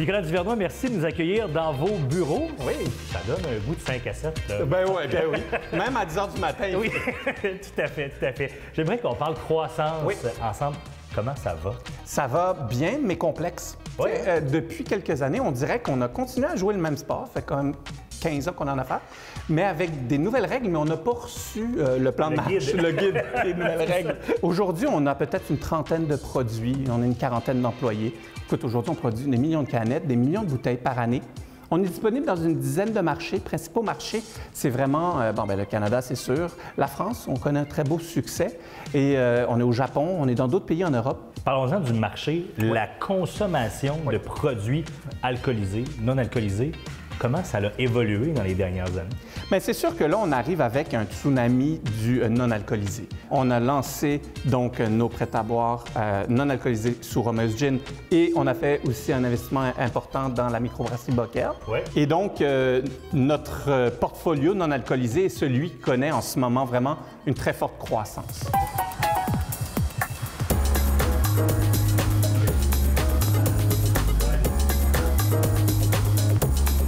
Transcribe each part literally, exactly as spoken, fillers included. Nicolas Duvernois, merci de nous accueillir dans vos bureaux. Oui, ça donne un goût de cinq à sept. Là. Ben oui, ben oui. Même à dix heures du matin. Oui, tout à fait, tout à fait. J'aimerais qu'on parle croissance oui. ensemble. Comment ça va? Ça va bien, mais complexe. Oui. Euh, depuis quelques années, on dirait qu'on a continué à jouer le même sport. Ça fait quand même quinze ans qu'on en a fait, mais avec des nouvelles règles, mais on n'a pas reçu euh, le plan de match, le guide des nouvelles règles. Aujourd'hui, on a peut-être une trentaine de produits, on a une quarantaine d'employés. Écoute, aujourd'hui, on produit des millions de canettes, des millions de bouteilles par année. On est disponible dans une dizaine de marchés. Principaux marchés, c'est vraiment euh, bon, bien, le Canada, c'est sûr. La France, on connaît un très beau succès. Et euh, on est au Japon, on est dans d'autres pays en Europe. Parlons-en du marché, oui. la consommation oui. de produits alcoolisés, non alcoolisés. Comment ça a évolué dans les dernières années? Bien, c'est sûr que là, on arrive avec un tsunami du non-alcoolisé. On a lancé donc nos prêts-à-boire euh, non-alcoolisés sous Romeuse Gin et on a fait aussi un investissement important dans la microbrasserie Bockert. Ouais. Et donc, euh, notre portfolio non-alcoolisé est celui qui connaît en ce moment vraiment une très forte croissance.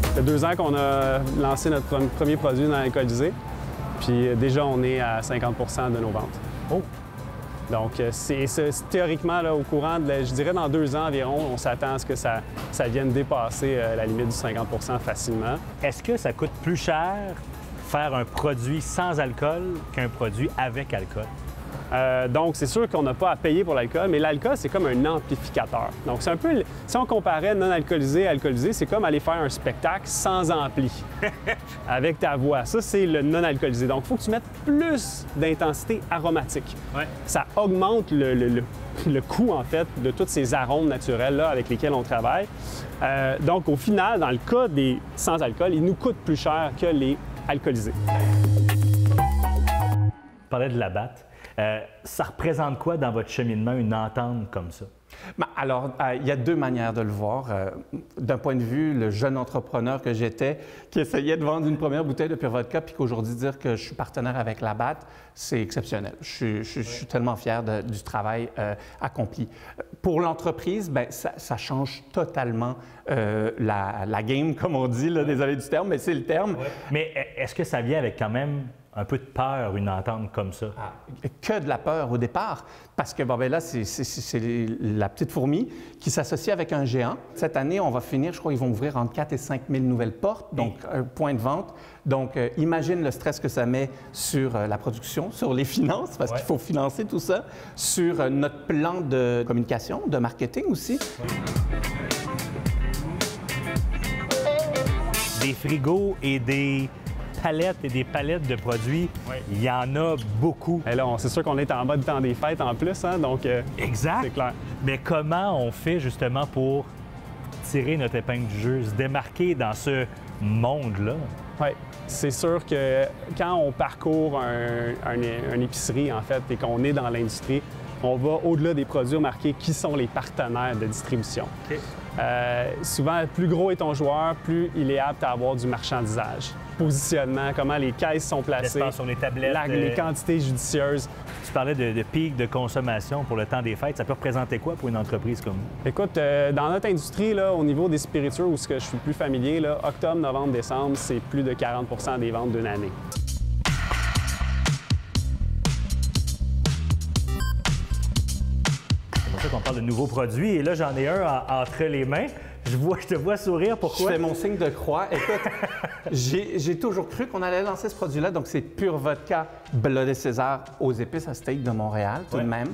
Ça fait deux ans qu'on a lancé notre premier produit non alcoolisé, puis déjà on est à cinquante pour cent de nos ventes. Oh. Donc c'est théoriquement là, au courant, de la, je dirais dans deux ans environ, on s'attend à ce que ça, ça vienne dépasser euh, la limite du cinquante pour cent facilement. Est-ce que ça coûte plus cher faire un produit sans alcool qu'un produit avec alcool? Euh, donc, c'est sûr qu'on n'a pas à payer pour l'alcool, mais l'alcool, c'est comme un amplificateur. Donc, c'est un peu... Si on comparait non-alcoolisé à alcoolisé, c'est comme aller faire un spectacle sans ampli, avec ta voix. Ça, c'est le non-alcoolisé. Donc, il faut que tu mettes plus d'intensité aromatique. Ouais. Ça augmente le, le, le, le coût, en fait, de toutes ces arômes naturels-là avec lesquels on travaille. Euh, donc, au final, dans le cas des sans-alcool, ils nous coûtent plus cher que les alcoolisés. On parlait de Labatt. Euh, ça représente quoi dans votre cheminement, une entente comme ça? Bien, alors, euh, il y a deux manières de le voir. Euh, d'un point de vue, le jeune entrepreneur que j'étais, qui essayait de vendre une première bouteille de Pur Vodka, puis qu'aujourd'hui, dire que je suis partenaire avec Labatt, c'est exceptionnel. Je suis, je, je suis tellement fier de, du travail euh, accompli. Pour l'entreprise, bien, ça, ça change totalement euh, la, la game, comme on dit, là, désolé du terme, mais c'est le terme. Ouais. Mais est-ce que ça vient avec quand même... un peu de peur, une entente comme ça? Ah, que de la peur au départ, parce que bon, bien là, c'est la petite fourmi qui s'associe avec un géant. Cette année, on va finir, je crois, ils vont ouvrir entre quatre et cinq mille nouvelles portes, donc oui. un point de vente. Donc, euh, imagine le stress que ça met sur euh, la production, sur les finances, parce ouais. qu'il faut financer tout ça, sur euh, notre plan de communication, de marketing aussi. Des frigos et des... palettes et des palettes de produits, oui. il y en a beaucoup. Et là, c'est sûr qu'on est en mode temps des fêtes en plus, hein, donc euh, exact. C'est clair. Mais comment on fait justement pour tirer notre épingle du jeu, se démarquer dans ce monde-là? Oui, c'est sûr que quand on parcourt un, un, une épicerie, en fait, et qu'on est dans l'industrie, on va au-delà des produits marqués qui sont les partenaires de distribution. Okay. Euh, souvent, plus gros est ton joueur, plus il est apte à avoir du marchandisage. Positionnement, comment les caisses sont placées, sur les tablettes, la, les euh... quantités judicieuses. Tu parlais de, de pic de consommation pour le temps des fêtes. Ça peut représenter quoi pour une entreprise comme vous? Écoute, euh, dans notre industrie, là, au niveau des spiritueux, où ce que je suis plus familier, là, octobre, novembre, décembre, c'est plus de quarante pour cent des ventes d'une année. On parle de nouveaux produits et là, j'en ai un en, entre les mains. Je, vois, je te vois sourire. Pourquoi? Je fais mon signe de croix. Écoute, j'ai toujours cru qu'on allait lancer ce produit-là. Donc, c'est Pur Vodka Bloody César aux épices à steak de Montréal, tout ouais. de même.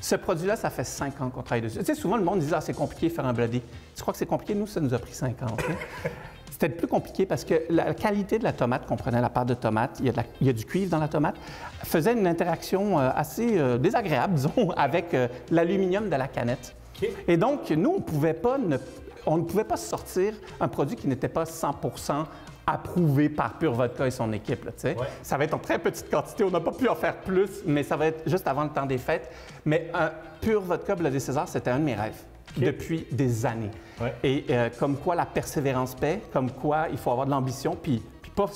Ce produit-là, ça fait cinq ans qu'on travaille dessus. Tu sais, souvent, le monde dit « Ah, c'est compliqué faire un bloody. » Tu crois que c'est compliqué? Nous, ça nous a pris cinq ans. Hein? C'était le plus compliqué parce que la qualité de la tomate qu'on prenait, la pâte de tomate, il y, a de la, il y a du cuivre dans la tomate, faisait une interaction assez euh, désagréable, disons, avec euh, l'aluminium de la canette. Okay. Et donc, nous, on ne pouvait pas ne, on ne pouvait pas sortir un produit qui n'était pas cent pour cent approuvé par Pur Vodka et son équipe. Là, ouais. Ça va être en très petite quantité, on n'a pas pu en faire plus, mais ça va être juste avant le temps des fêtes. Mais un Pur Vodka Bloody César, c'était un de mes rêves. Okay. Depuis des années. Ouais. Et euh, comme quoi la persévérance paie, comme quoi il faut avoir de l'ambition, puis, puis pas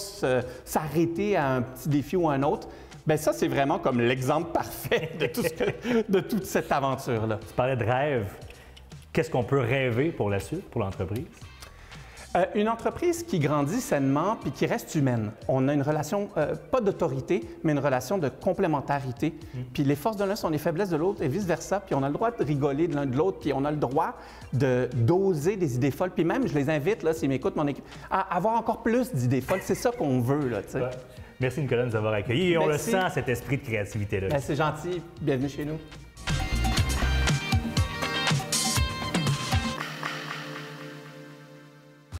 s'arrêter à un petit défi ou à un autre. Bien ça, c'est vraiment comme l'exemple parfait de, tout ce que, de toute cette aventure-là. Tu parlais de rêve. qu'est-ce qu'on peut rêver pour la suite, pour l'entreprise? Euh, une entreprise qui grandit sainement puis qui reste humaine. On a une relation, euh, pas d'autorité, mais une relation de complémentarité. Mmh. Puis les forces de l'un sont les faiblesses de l'autre et vice-versa. Puis on a le droit de rigoler de l'un de l'autre, puis on a le droit de d'oser des idées folles. Puis même, je les invite, là, s'ils m'écoutent, mon équipe, à avoir encore plus d'idées folles. C'est ça qu'on veut, là, tu sais. Ouais. Merci, Nicolas, de nous avoir accueillis. Et on Merci. le sent, cet esprit de créativité-là. C'est gentil. Bienvenue chez nous.